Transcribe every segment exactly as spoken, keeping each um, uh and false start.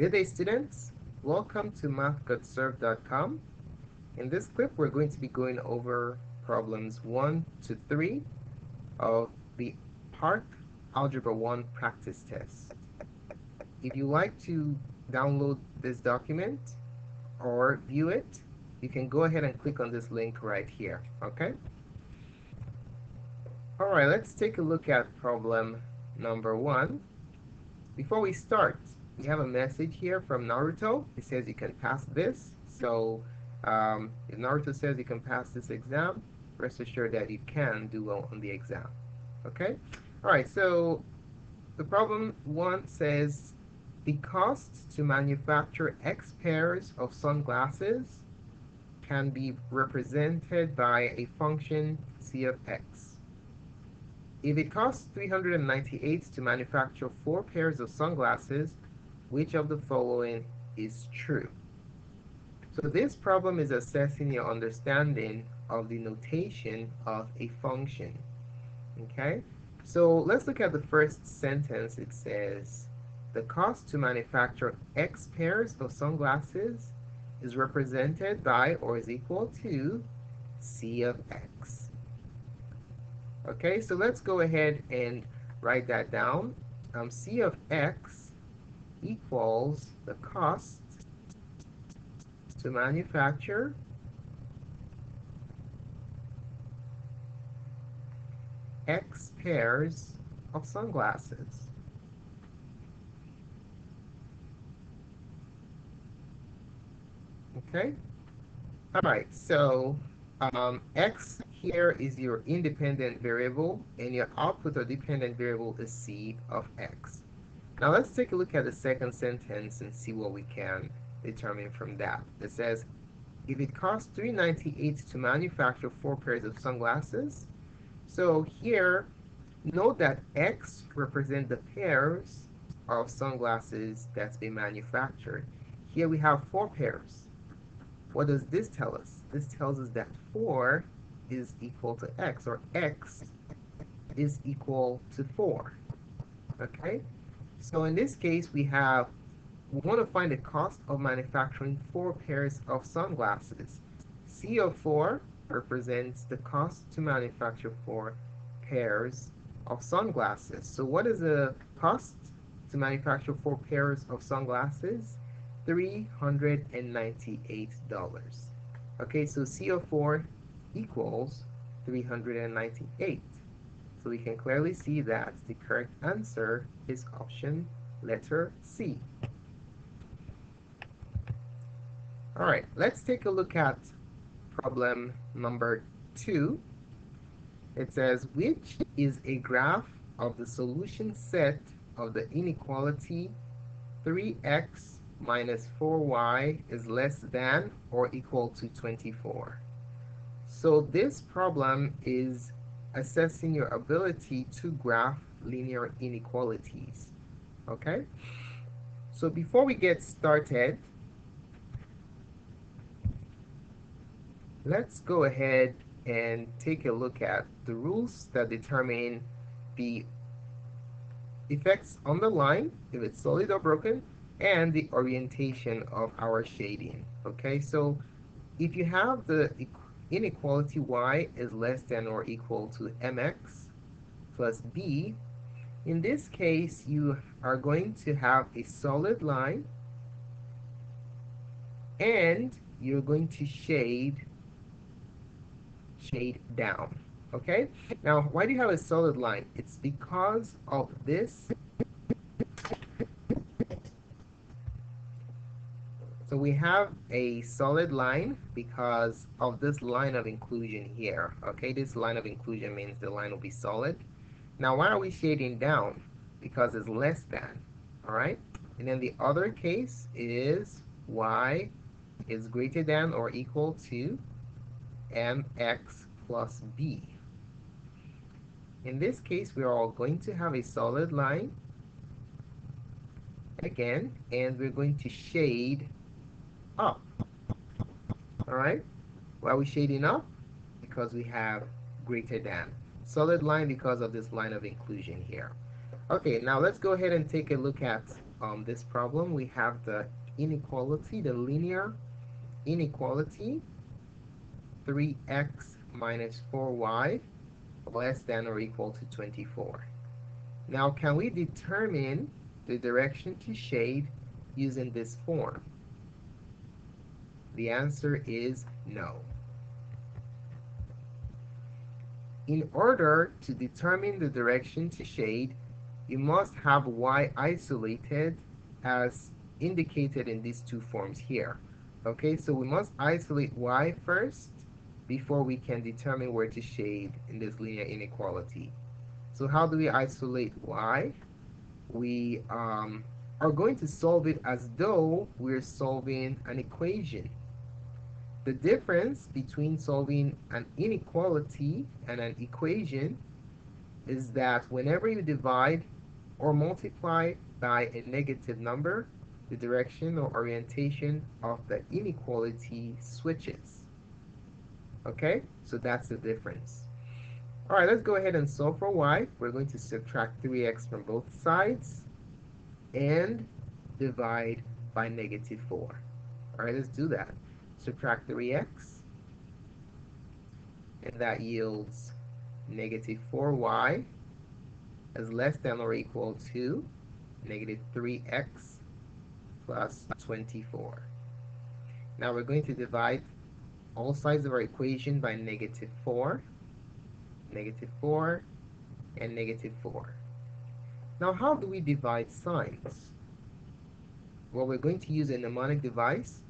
Good day, students. Welcome to math got served dot com. In this clip, we're going to be going over problems one to three of the PARC Algebra one practice test. If you like to download this document or view it, you can go ahead and click on this link right here, okay? All right, let's take a look at problem number one. Before we start, we have a message here from Naruto. It says you can pass this. So um, if Naruto says you can pass this exam, rest assured that you can do well on the exam, okay? All right, so the problem one says the cost to manufacture X pairs of sunglasses can be represented by a function C of X. If it costs three hundred ninety-eight dollars to manufacture four pairs of sunglasses, which of the following is true? So this problem is assessing your understanding of the notation of a function, okay? So let's look at the first sentence. It says, the cost to manufacture X pairs of sunglasses is represented by or is equal to C of X. Okay, so let's go ahead and write that down. Um, C of X equals the cost to manufacture X pairs of sunglasses. Okay, all right, so um, X here is your independent variable, and your output or dependent variable is C of X. Now let's take a look at the second sentence and see what we can determine from that. It says, if it costs three hundred ninety-eight dollars to manufacture four pairs of sunglasses, so here, note that X represents the pairs of sunglasses that's been manufactured. Here we have four pairs. What does this tell us? This tells us that four is equal to X, or X is equal to four, okay? So in this case, we have, we want to find the cost of manufacturing four pairs of sunglasses. C of four represents the cost to manufacture four pairs of sunglasses. So what is the cost to manufacture four pairs of sunglasses? three hundred ninety-eight dollars. Okay, so C of four equals three hundred ninety-eight. So we can clearly see that the correct answer is option letter C. All right, let's take a look at problem number two. It says, which is a graph of the solution set of the inequality three x minus four y is less than or equal to twenty-four. So this problem is assessing your ability to graph linear inequalities, okay? So before we get started, let's go ahead and take a look at the rules that determine the effects on the line, if it's solid or broken, and the orientation of our shading, okay? So if you have the inequality y is less than or equal to mx plus b, in this case, you are going to have a solid line and you're going to shade, shade down, okay? Now, why do you have a solid line? It's because of this. So we have a solid line because of this line of inclusion here, okay? This line of inclusion means the line will be solid. Now, why are we shading down? Because it's less than, all right? And then the other case is y is greater than or equal to mx plus b. In this case, we are all going to have a solid line again, and we're going to shade up. All right, why are we shading up? Because we have greater than, solid line because of this line of inclusion here. Okay, now let's go ahead and take a look at um, this problem, we have the inequality, the linear inequality, three x minus four y less than or equal to twenty-four. Now, can we determine the direction to shade using this form? The answer is no. In order to determine the direction to shade, you must have y isolated as indicated in these two forms here. Okay, so we must isolate y first before we can determine where to shade in this linear inequality. So how do we isolate y? We um, are going to solve it as though we're solving an equation. The difference between solving an inequality and an equation is that whenever you divide or multiply by a negative number, the direction or orientation of the inequality switches. Okay, so that's the difference. All right, let's go ahead and solve for y. We're going to subtract three x from both sides and divide by negative four. All right, let's do that. Subtract three x, and that yields negative four y is less than or equal to negative three x plus twenty-four. Now we're going to divide all sides of our equation by negative four, negative four, and negative four. Now, how do we divide signs? Well, we're going to use a mnemonic device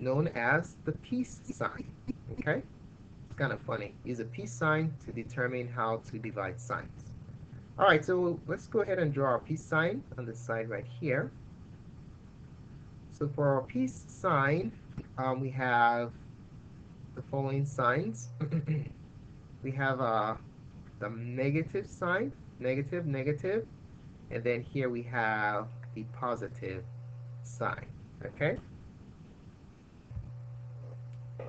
known as the peace sign. Okay, it's kind of funny. Use a peace sign to determine how to divide signs. All right, so let's go ahead and draw our peace sign on the side right here. So for our peace sign, um, we have the following signs. We have uh, the negative sign, negative, negative, and then here we have the positive sign. Okay.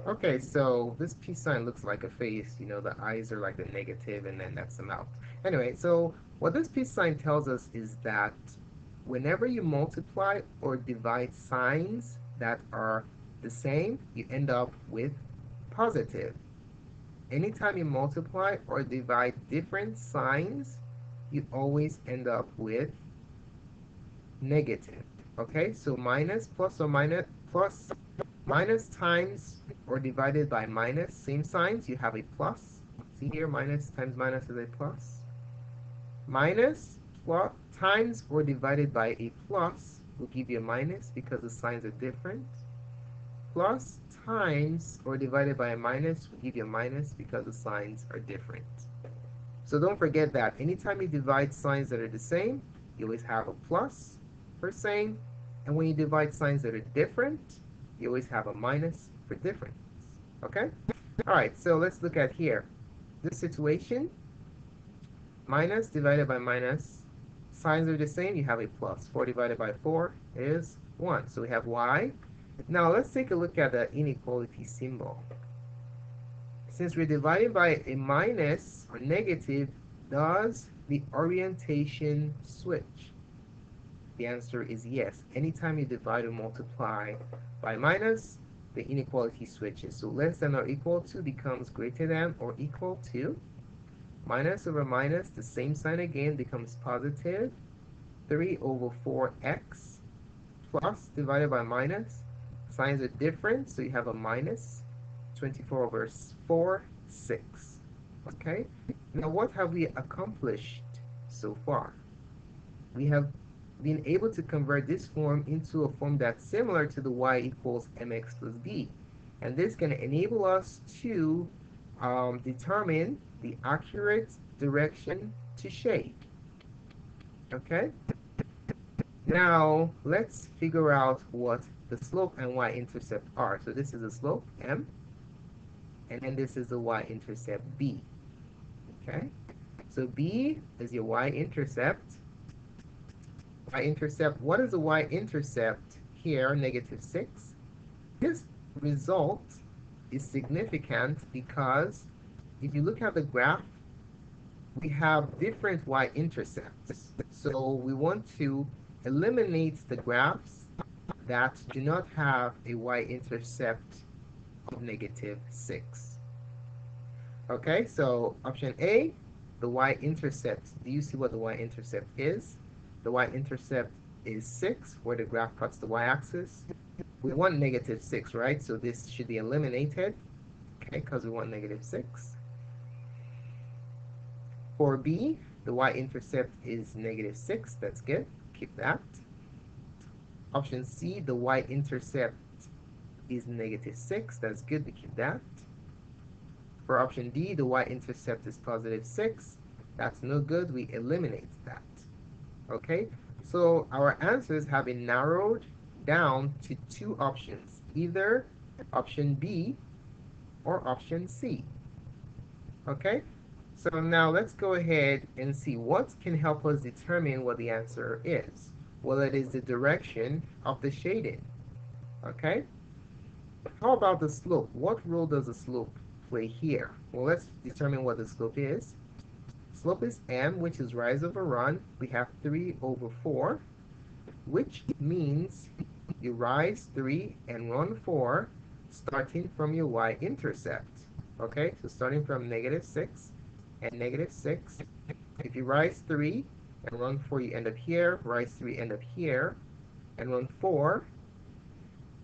Okay, so this peace sign looks like a face, you know, the eyes are like the negative and then that's the mouth. Anyway, so what this peace sign tells us is that whenever you multiply or divide signs that are the same, you end up with positive. Anytime you multiply or divide different signs, you always end up with negative. Okay, so minus, plus or minus, plus, minus times or divided by minus, same signs, you have a plus. See here, minus times minus is a plus. Minus plus times or divided by a plus will give you a minus because the signs are different. Plus times or divided by a minus will give you a minus because the signs are different. So don't forget that anytime you divide signs that are the same, you always have a plus for same, and when you divide signs that are different, you always have a minus for difference. Okay? Alright, so let's look at here. This situation, minus divided by minus, signs are the same, you have a plus. four divided by four is one. So we have y. Now let's take a look at the inequality symbol. Since we're dividing by a minus or negative, does the orientation switch? The answer is yes. Anytime you divide or multiply by minus, the inequality switches. So less than or equal to becomes greater than or equal to. Minus over minus, the same sign again, becomes positive. three over four x plus divided by minus. Signs are different, so you have a minus. twenty-four over four, six. Okay? Now what have we accomplished so far? We have being able to convert this form into a form that's similar to the y equals mx plus b. And this can enable us to um, determine the accurate direction to shade. Okay? Now, let's figure out what the slope and y-intercept are. So this is the slope, m, and then this is the y-intercept, b. Okay? So b is your y-intercept. Y-intercept, what is the y-intercept here, negative six? This result is significant because if you look at the graph, we have different y-intercepts. So we want to eliminates the graphs that do not have a y-intercept of negative six. Okay, so option A, the y-intercept. Do you see what the y-intercept is? The y-intercept is six, where the graph cuts the y-axis. We want negative six, right? So this should be eliminated, okay, because we want negative six. For B, the y-intercept is negative six. That's good. Keep that. Option C, the y-intercept is negative six. That's good. We keep that. For option D, the y-intercept is positive six. That's no good. We eliminate that. Okay, so our answers have been narrowed down to two options, either option B or option C. Okay, so now let's go ahead and see what can help us determine what the answer is. Well, it is the direction of the shading. Okay, how about the slope? What role does the slope play here? Well, let's determine what the slope is. Slope is m, which is rise over run. We have three over four, which means you rise three and run four, starting from your y-intercept. Okay, so starting from negative six and negative six. If you rise three and run four, you end up here. Rise three, end up here, and run four,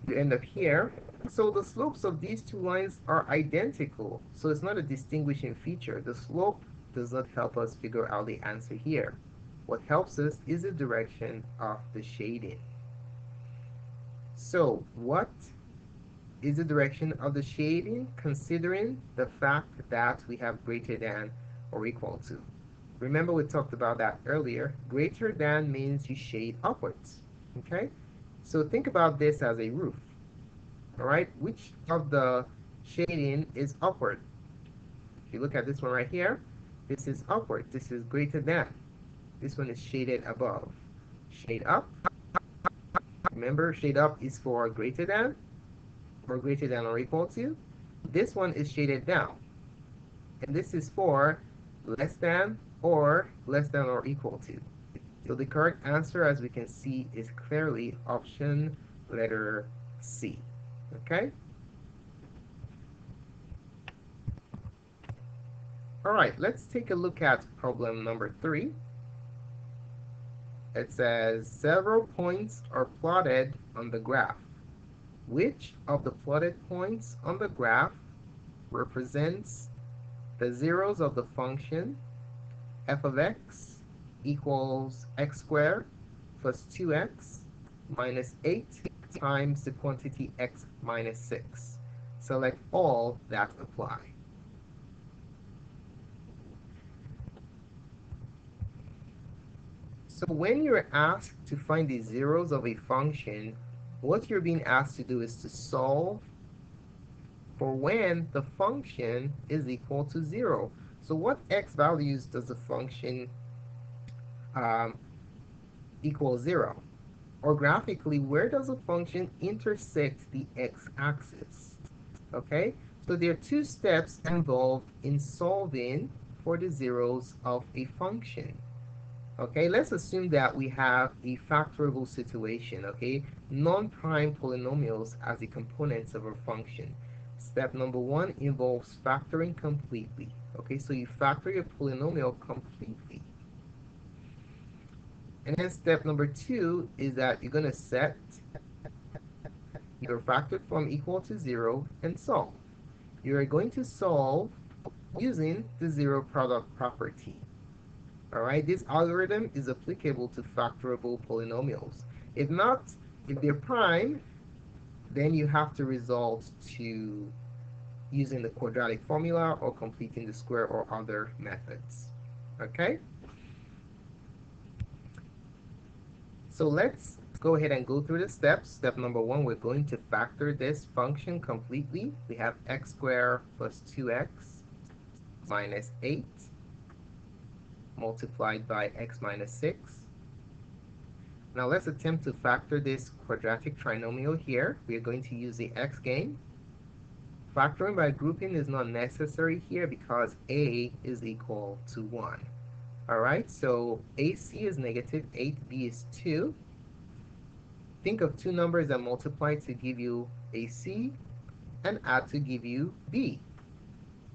you end up here. So the slopes of these two lines are identical, so it's not a distinguishing feature. The slope does not help us figure out the answer here. What helps us is the direction of the shading. So what is the direction of the shading considering the fact that we have greater than or equal to? Remember, we talked about that earlier. Greater than means you shade upwards. Okay, so think about this as a roof. All right, which of the shading is upward? If you look at this one right here, this is upward. This is greater than. This one is shaded above. Shade up. Remember, shade up is for greater than or greater than or equal to. This one is shaded down. And this is for less than or less than or equal to. So the correct answer, as we can see, is clearly option letter C. Okay? All right, let's take a look at problem number three. It says several points are plotted on the graph. Which of the plotted points on the graph represents the zeros of the function f of x equals x squared plus two x minus eight times the quantity x minus six? Select all that apply. So when you're asked to find the zeros of a function, what you're being asked to do is to solve for when the function is equal to zero. So what x values does the function um, equal zero? Or graphically, where does the function intersect the x-axis? Okay, so there are two steps involved in solving for the zeros of a function. Okay, let's assume that we have a factorable situation, okay? Non-prime polynomials as the components of our function. Step number one involves factoring completely. Okay, so you factor your polynomial completely. And then step number two is that you're going to set your factored form equal to zero and solve. You are going to solve using the zero product property. Alright, this algorithm is applicable to factorable polynomials. If not, if they're prime, then you have to resort to using the quadratic formula or completing the square or other methods. Okay? So let's go ahead and go through the steps. Step number one, we're going to factor this function completely. We have x squared plus two x minus eight. Multiplied by x minus six. Now let's attempt to factor this quadratic trinomial here. We are going to use the x game. Factoring by grouping is not necessary here because a is equal to one. Alright, so ac is negative eight, b is two, Think of two numbers that multiply to give you a C and add to give you B.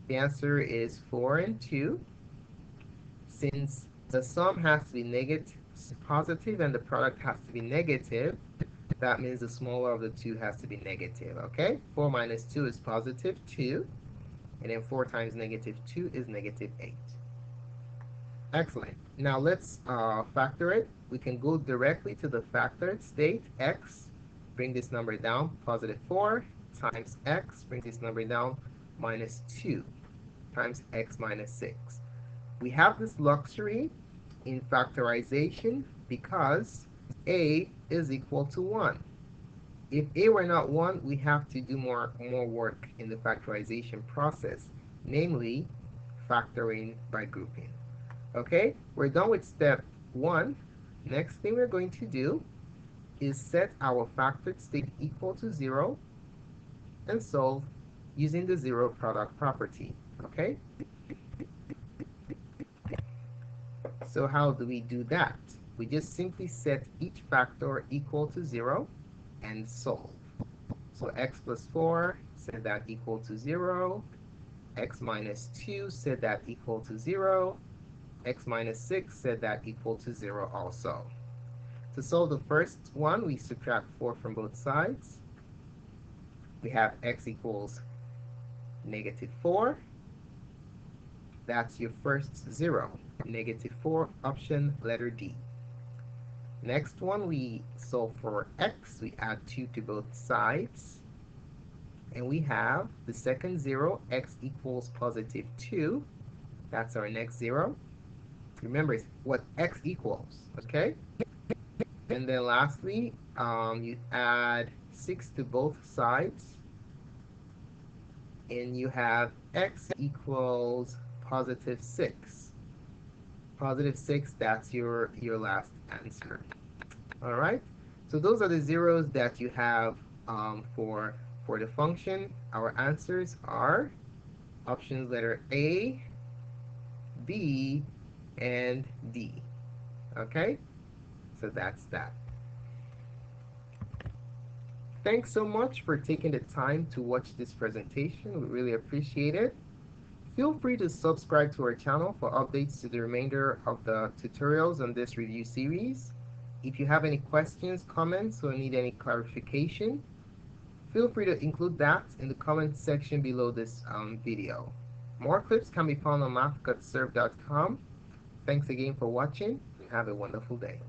The answer is four and two. Since the sum has to be negative, positive, and the product has to be negative, that means the smaller of the two has to be negative, okay? four minus two is positive two, and then four times negative two is negative eight. Excellent. Now let's uh, factor it. We can go directly to the factored state, x, bring this number down, positive four, times x, bring this number down, minus two, times x minus six. We have this luxury in factorization because a is equal to one. If a were not one, we have to do more, more work in the factorization process, namely factoring by grouping. Okay, we're done with step one. Next thing we're going to do is set our factored state equal to zero and solve using the zero product property, okay? So how do we do that? We just simply set each factor equal to zero and solve. So x plus four, set that equal to zero. X minus two, set that equal to zero. X minus six, set that equal to zero also. To solve the first one, we subtract four from both sides. We have x equals negative four. That's your first zero. Negative four, option letter D. Next one, we solve for x. We add two to both sides. And we have the second zero, x equals positive two. That's our next zero. Remember, it's what x equals, okay? And then lastly, um, you add six to both sides, and you have x equals positive six. Positive six, that's your, your last answer. All right? So those are the zeros that you have um, for, for the function. Our answers are options letter A, B, and D. Okay, so that's that. Thanks so much for taking the time to watch this presentation. We really appreciate it. Feel free to subscribe to our channel for updates to the remainder of the tutorials on this review series. If you have any questions, comments, or need any clarification, feel free to include that in the comments section below this um, video. More clips can be found on math got served dot com. Thanks again for watching, and have a wonderful day.